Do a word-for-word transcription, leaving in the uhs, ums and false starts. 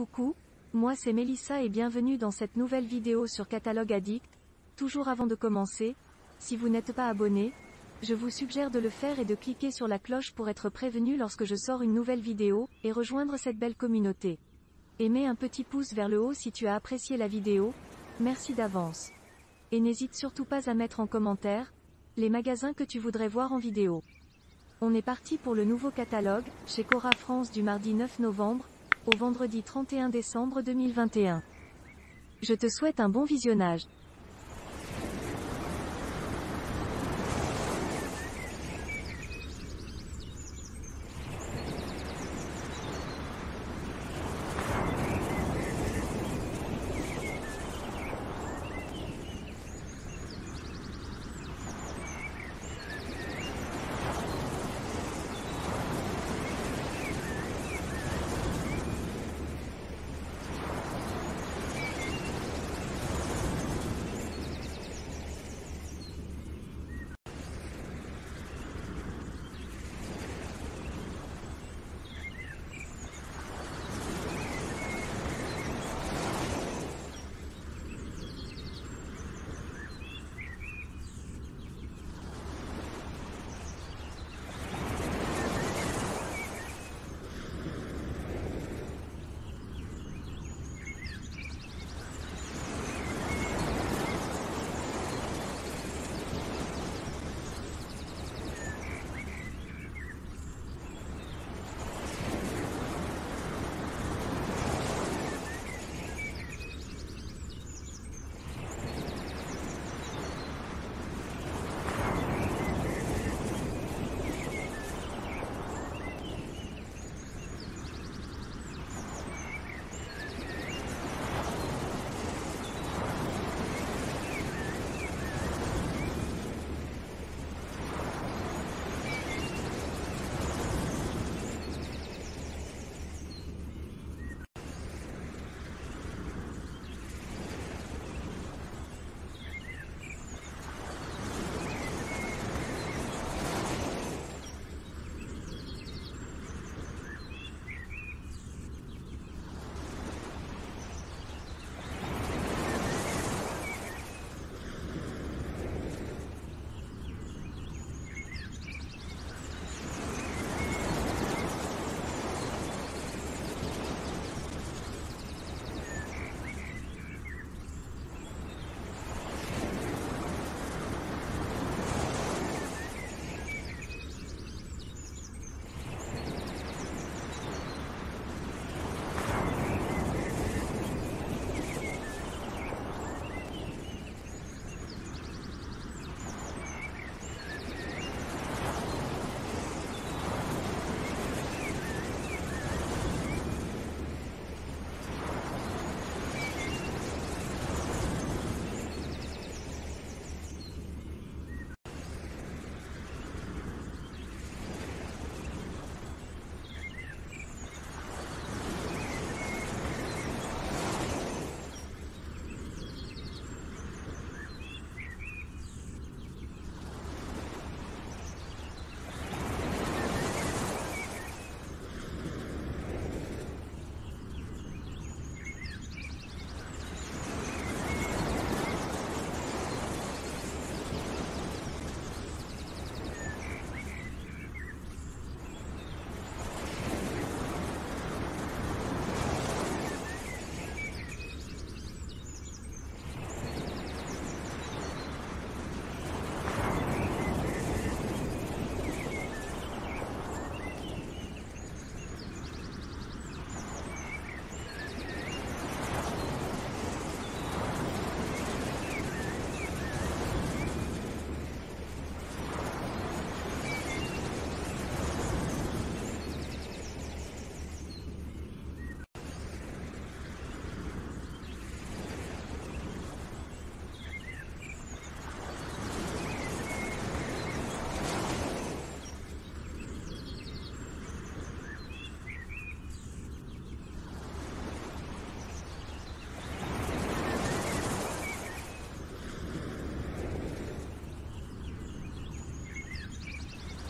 Coucou, moi c'est Mélissa et bienvenue dans cette nouvelle vidéo sur Catalogue Addict. Toujours avant de commencer, si vous n'êtes pas abonné, je vous suggère de le faire et de cliquer sur la cloche pour être prévenu lorsque je sors une nouvelle vidéo, et rejoindre cette belle communauté. Et mets un petit pouce vers le haut si tu as apprécié la vidéo, merci d'avance. Et n'hésite surtout pas à mettre en commentaire les magasins que tu voudrais voir en vidéo. On est parti pour le nouveau catalogue, chez Cora France du mardi neuf novembre, au vendredi trente et un décembre deux mille vingt et un. Je te souhaite un bon visionnage.